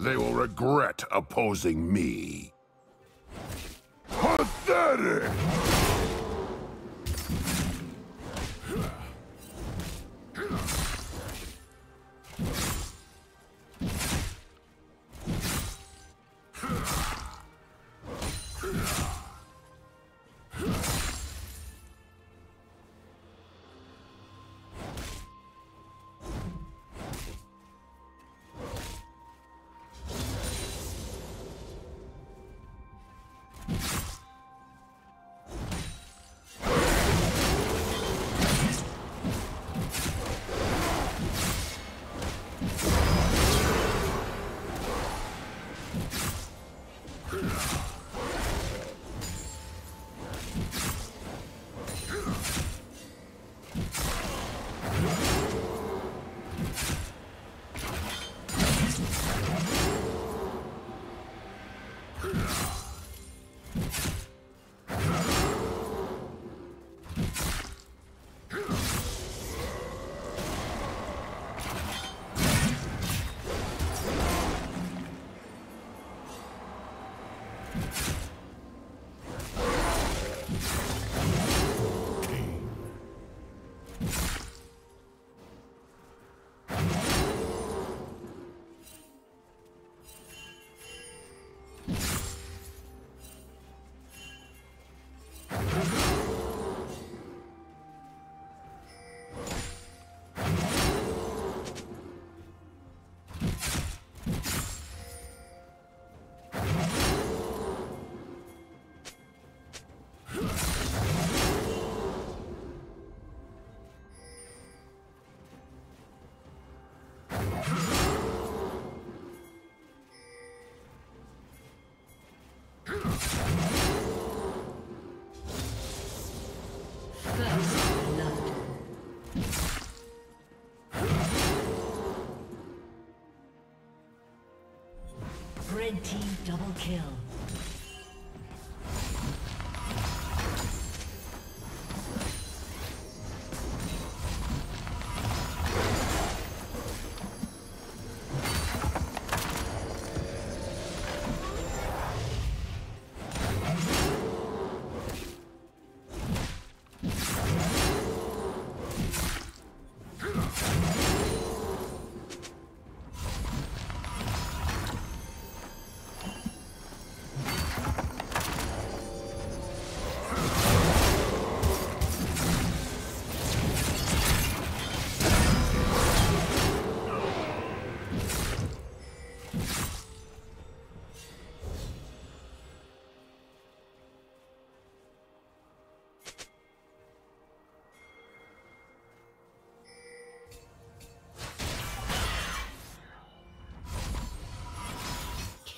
They will regret opposing me. Pathetic! Red team double kill.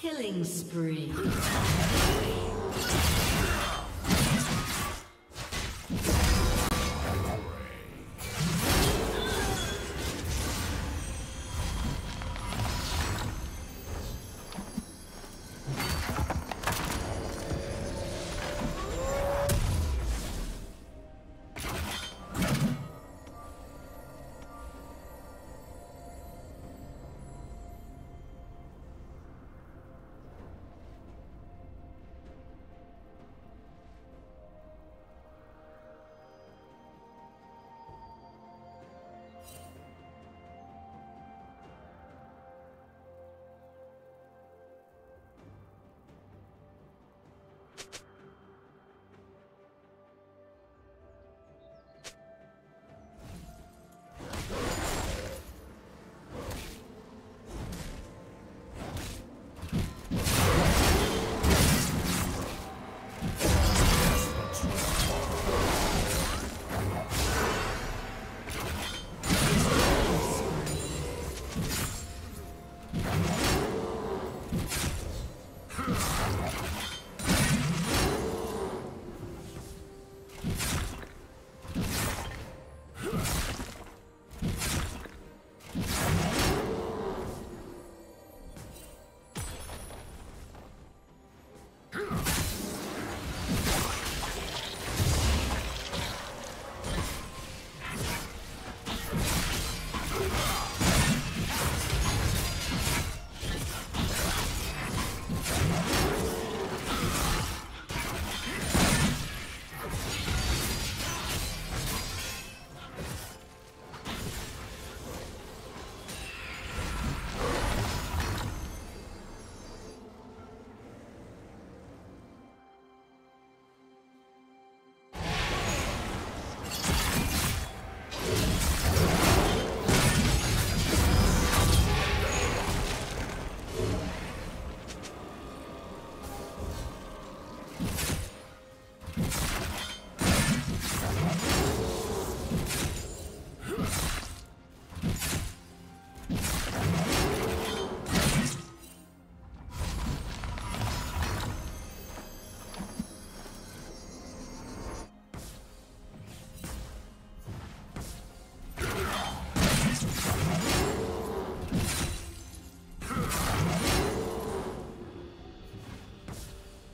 Killing spree.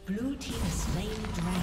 Blue team has slain the dragon.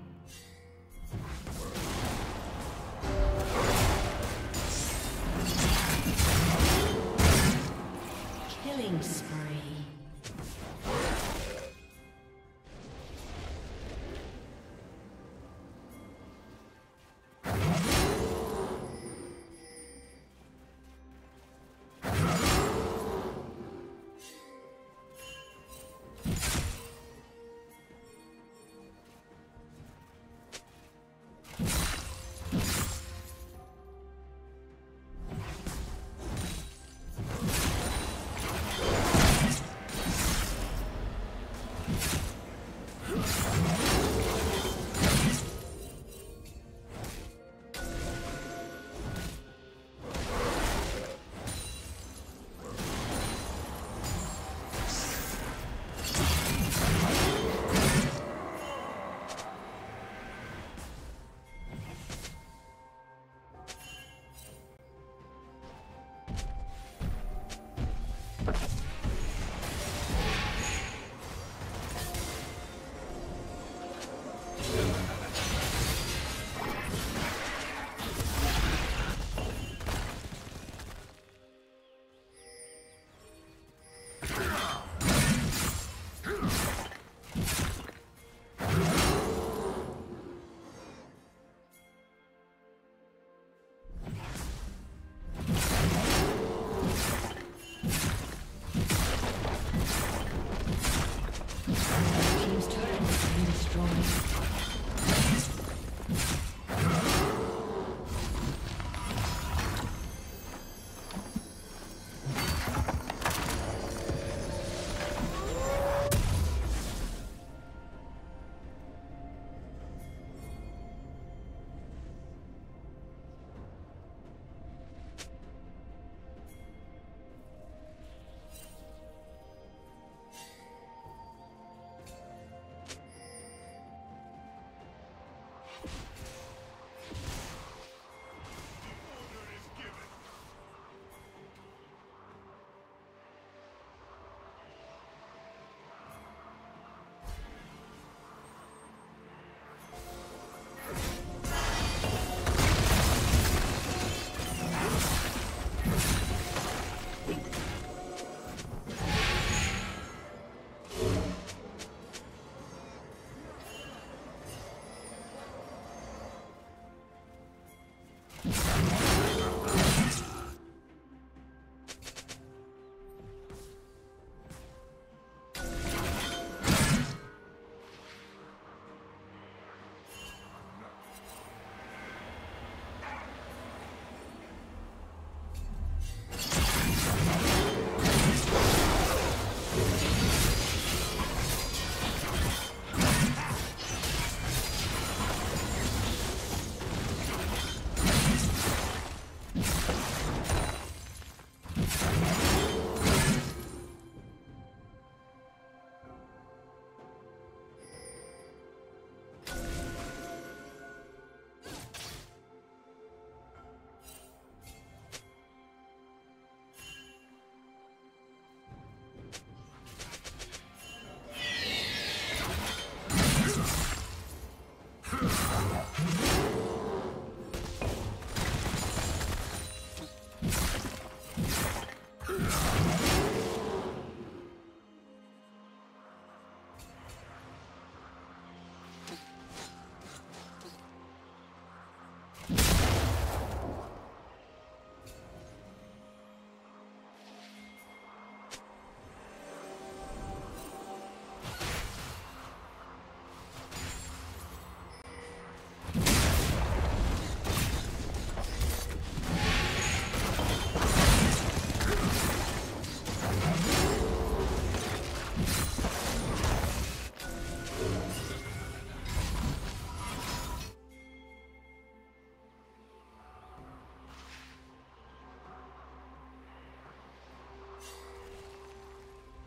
Killing spree.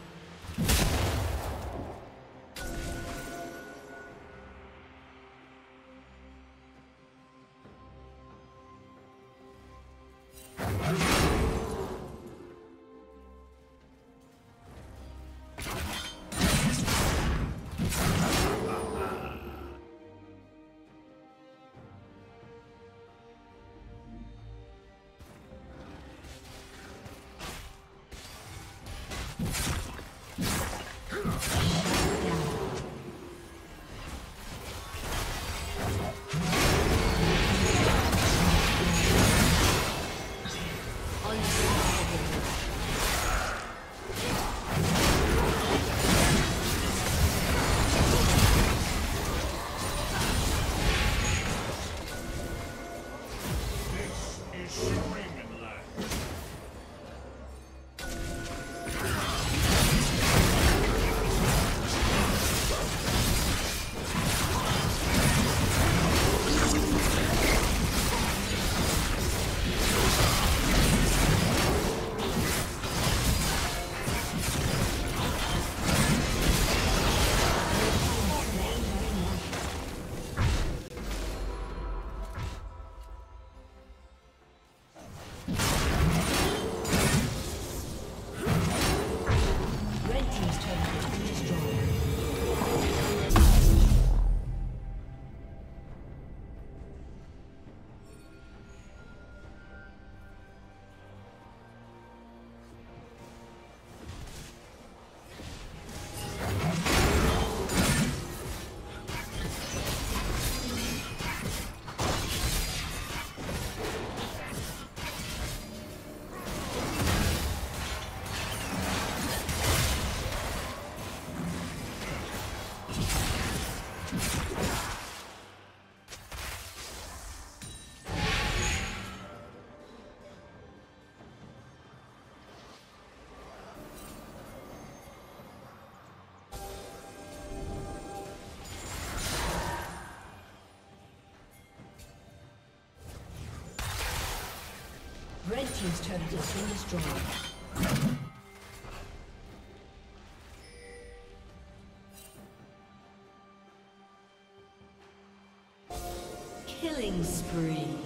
Red team's turret has been destroyed. Killing spree.